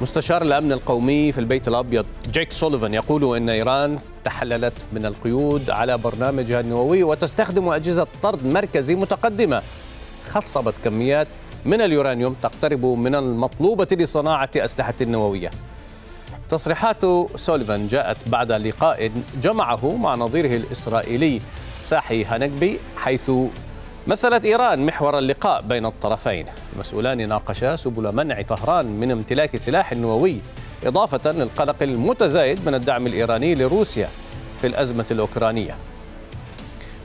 مستشار الأمن القومي في البيت الأبيض جيك سوليفان يقول إن إيران تحللت من القيود على برنامجها النووي وتستخدم أجهزة طرد مركزي متقدمة. خصبت كميات من اليورانيوم تقترب من المطلوبة لصناعة أسلحة نووية. تصريحات سوليفان جاءت بعد لقاء جمعه مع نظيره الإسرائيلي تساحي هانجبي، حيث مثلت إيران محور اللقاء بين الطرفين. المسؤولان ناقشا سبل منع طهران من امتلاك سلاح نووي، إضافة للقلق المتزايد من الدعم الإيراني لروسيا في الأزمة الأوكرانية.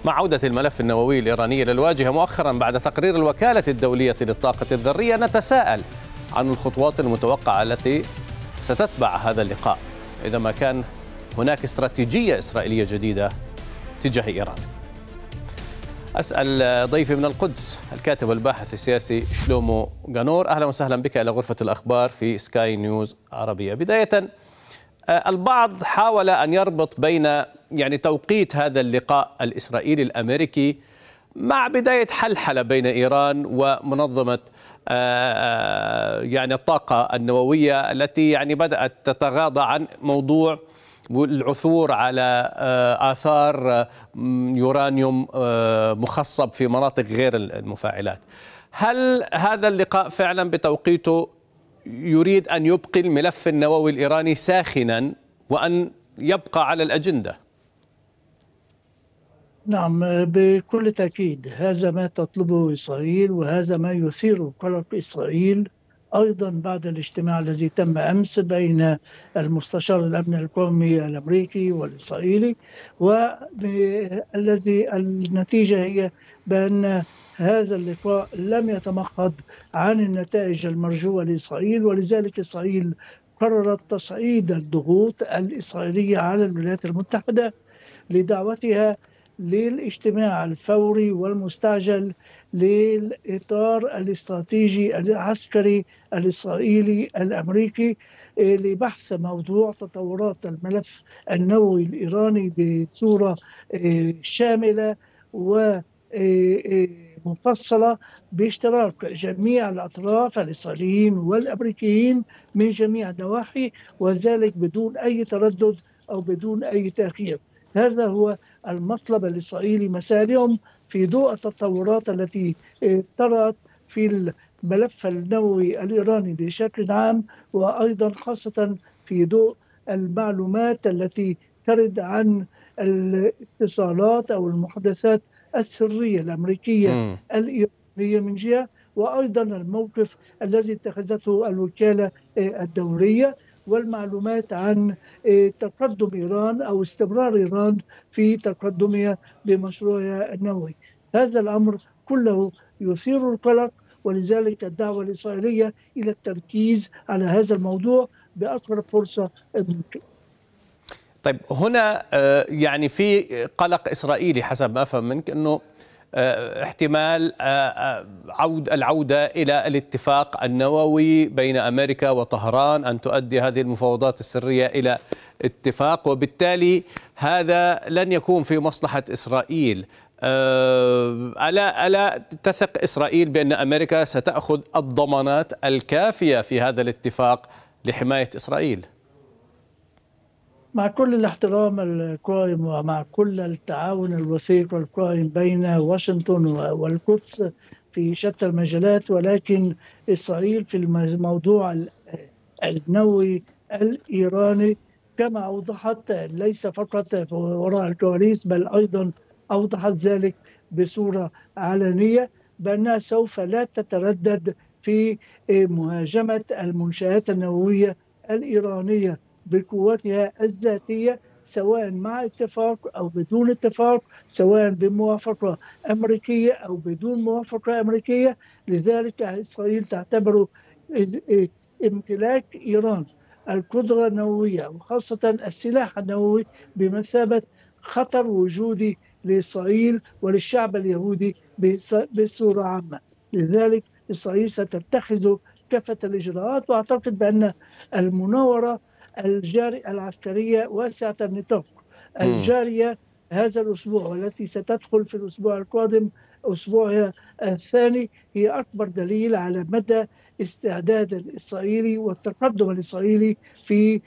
مع عودة الملف النووي الإيراني للواجهة مؤخرا بعد تقرير الوكالة الدولية للطاقة الذرية، نتساءل عن الخطوات المتوقعة التي ستتبع هذا اللقاء إذا ما كان هناك استراتيجية إسرائيلية جديدة تجاه إيران. أسأل ضيفي من القدس الكاتب والباحث السياسي شلومو جانور. أهلا وسهلا بك إلى غرفة الأخبار في سكاي نيوز عربية. بداية، البعض حاول أن يربط بين توقيت هذا اللقاء الإسرائيلي الأمريكي مع بداية حلحلة بين إيران ومنظمة الطاقة النووية التي بدأت تتغاضى عن موضوع والعثور على آثار يورانيوم مخصب في مناطق غير المفاعلات. هل هذا اللقاء فعلا بتوقيته يريد أن يبقي الملف النووي الإيراني ساخنا وأن يبقى على الأجندة؟ نعم، بكل تأكيد هذا ما تطلبه إسرائيل، وهذا ما يثير قلق إسرائيل أيضا بعد الاجتماع الذي تم أمس بين المستشار الأمن القومي الأمريكي والإسرائيلي، والذي النتيجة هي بأن هذا اللقاء لم يتمخض عن النتائج المرجوة لإسرائيل، ولذلك إسرائيل قررت تصعيد الضغوط الإسرائيلية على الولايات المتحدة لدعوتها للاجتماع الفوري والمستعجل للإطار الاستراتيجي العسكري الإسرائيلي الأمريكي لبحث موضوع تطورات الملف النووي الإيراني بصورة شاملة ومفصلة باشتراك جميع الأطراف الإسرائيليين والأمريكيين من جميع النواحي، وذلك بدون أي تردد أو بدون أي تأخير. هذا هو المطلب الإسرائيلي مساء اليوم في ضوء التطورات التي طرأت في الملف النووي الإيراني بشكل عام، وأيضا خاصة في ضوء المعلومات التي ترد عن الاتصالات أو المحادثات السرية الأمريكية الإيرانية من جهة، وأيضا الموقف الذي اتخذته الوكالة الدولية والمعلومات عن تقدم إيران أو استمرار إيران في تقدمها بمشروعها النووي. هذا الأمر كله يثير القلق، ولذلك الدعوة الإسرائيلية إلى التركيز على هذا الموضوع بأقرب فرصة ممكن. طيب، هنا في قلق إسرائيلي حسب ما أفهم منك أنه احتمال العودة إلى الاتفاق النووي بين أمريكا وطهران، أن تؤدي هذه المفاوضات السرية إلى اتفاق، وبالتالي هذا لن يكون في مصلحة إسرائيل. ألا تثق إسرائيل بأن أمريكا ستأخذ الضمانات الكافية في هذا الاتفاق لحماية إسرائيل؟ مع كل الاحترام القائم ومع كل التعاون الوثيق القائم بين واشنطن والقدس في شتى المجالات، ولكن إسرائيل في الموضوع النووي الإيراني كما أوضحت ليس فقط وراء الكواليس، بل أيضا أوضحت ذلك بصورة علنية بأنها سوف لا تتردد في مهاجمة المنشآت النووية الإيرانية بقوتها الذاتية، سواء مع اتفاق أو بدون اتفاق، سواء بموافقة أمريكية أو بدون موافقة أمريكية. لذلك إسرائيل تعتبر امتلاك إيران القدرة النووية وخاصة السلاح النووي بمثابة خطر وجودي لإسرائيل وللشعب اليهودي بصورة عامة. لذلك إسرائيل ستتخذ كافة الإجراءات، وأعتقد بأن المناورة العسكرية واسعة النطاق الجارية هذا الأسبوع والتي ستدخل في الأسبوع القادم أسبوعها الثاني هي أكبر دليل على مدى الاستعداد الإسرائيلي والتقدم الإسرائيلي في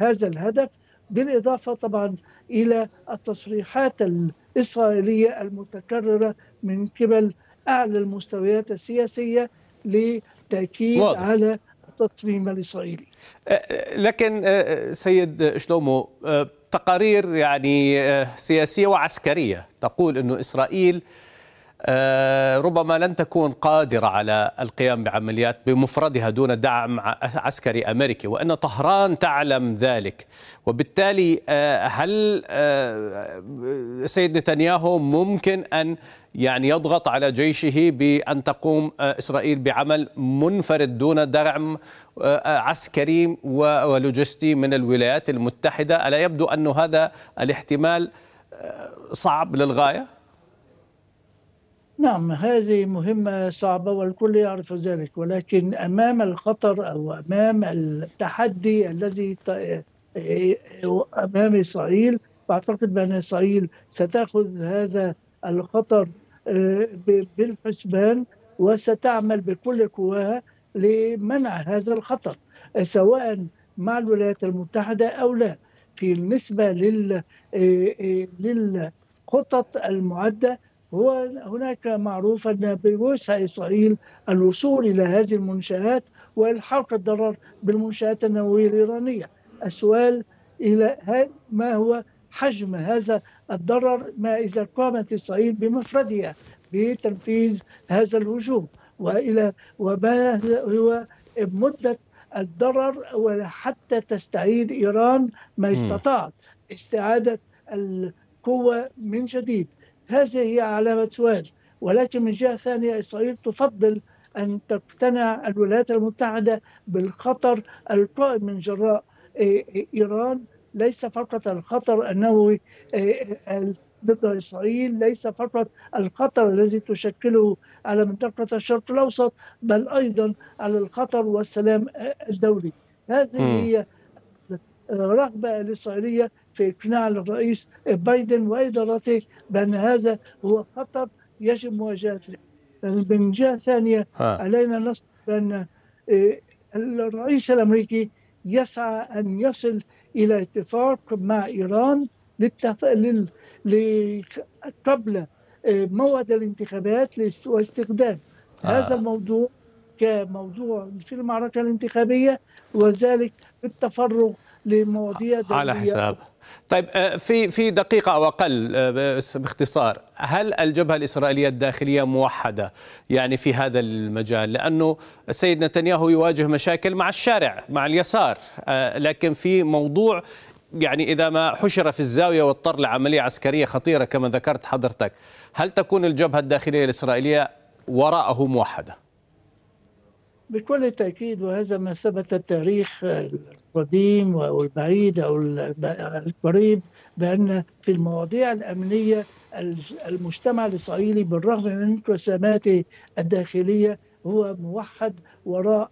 هذا الهدف، بالإضافة طبعا إلى التصريحات الإسرائيلية المتكررة من قبل أعلى المستويات السياسية لتأكيد على التصميم الإسرائيلي. لكن سيد شلومو، تقارير يعني سياسية وعسكرية تقول أنه إسرائيل ربما لن تكون قادرة على القيام بعمليات بمفردها دون دعم عسكري أمريكي، وأن طهران تعلم ذلك، وبالتالي هل سيد نتنياهو ممكن أن يعني يضغط على جيشه بأن تقوم إسرائيل بعمل منفرد دون دعم عسكري ولوجستي من الولايات المتحدة؟ ألا يبدو أن هذا الاحتمال صعب للغاية؟ نعم، هذه مهمة صعبة والكل يعرف ذلك، ولكن أمام الخطر أو أمام التحدي الذي أمام إسرائيل، أعتقد بأن إسرائيل ستأخذ هذا الخطر بالحسبان وستعمل بكل قواها لمنع هذا الخطر، سواء مع الولايات المتحدة أو لا. في النسبة للخطط المعدة، هو هناك معروف أن بوسع إسرائيل الوصول إلى هذه المنشآت والحرق الضرر بالمنشآت النووية الإيرانية. السؤال إلى ما هو حجم هذا الضرر ما إذا قامت إسرائيل بمفردها بتنفيذ هذا الهجوم، وما هو مدة الضرر وحتى تستعيد إيران ما استطاعت استعادة القوة من جديد. هذه هي علامة سؤال. ولكن من جهة ثانية، إسرائيل تفضل أن تقتنع الولايات المتحدة بالخطر القائم من جراء إيران، ليس فقط الخطر النووي ضد إسرائيل، ليس فقط الخطر الذي تشكله على منطقة الشرق الأوسط، بل أيضا على الخطر والسلام الدولي. هذه هي الرغبة الإسرائيلية في إقناع الرئيس بايدن وإدارته بأن هذا هو خطر يجب مواجهته. من جهة ثانية، علينا نصب بأن الرئيس الأمريكي يسعى أن يصل إلى اتفاق مع إيران قبل موعد الانتخابات واستخدام هذا الموضوع كموضوع في المعركة الانتخابية، وذلك بالتفرغ لمواضيع على حساب. طيب، في دقيقة أو أقل باختصار، هل الجبهة الإسرائيلية الداخلية موحدة يعني في هذا المجال؟ لأنه السيد نتنياهو يواجه مشاكل مع الشارع، مع اليسار، لكن في موضوع يعني إذا ما حشر في الزاوية واضطر لعملية عسكرية خطيرة كما ذكرت حضرتك، هل تكون الجبهة الداخلية الإسرائيلية وراءه موحدة؟ بكل تأكيد، وهذا ما ثبت التاريخ القديم أو البعيد أو القريب، بأن في المواضيع الأمنية المجتمع الإسرائيلي بالرغم من انقساماته الداخلية هو موحد وراء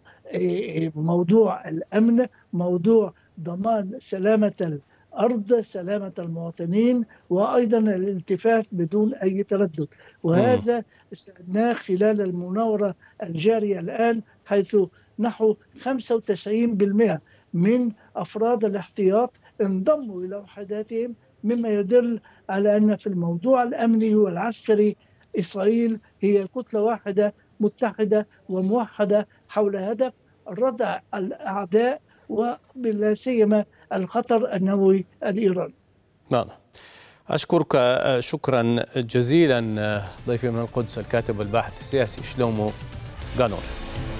موضوع الأمن، موضوع ضمان سلامة الأرض، سلامة المواطنين، وأيضا الالتفاف بدون أي تردد. وهذا شاهدناه خلال المناورة الجارية الآن، حيث نحو 95% من أفراد الاحتياط انضموا إلى وحداتهم، مما يدل على أن في الموضوع الأمني والعسكري إسرائيل هي كتلة واحدة متحدة وموحدة حول هدف ردع الأعداء وبلا سيما الخطر النووي الإيراني. نعم، أشكرك شكرا جزيلا ضيفي من القدس الكاتب والباحث السياسي شلومو جانور.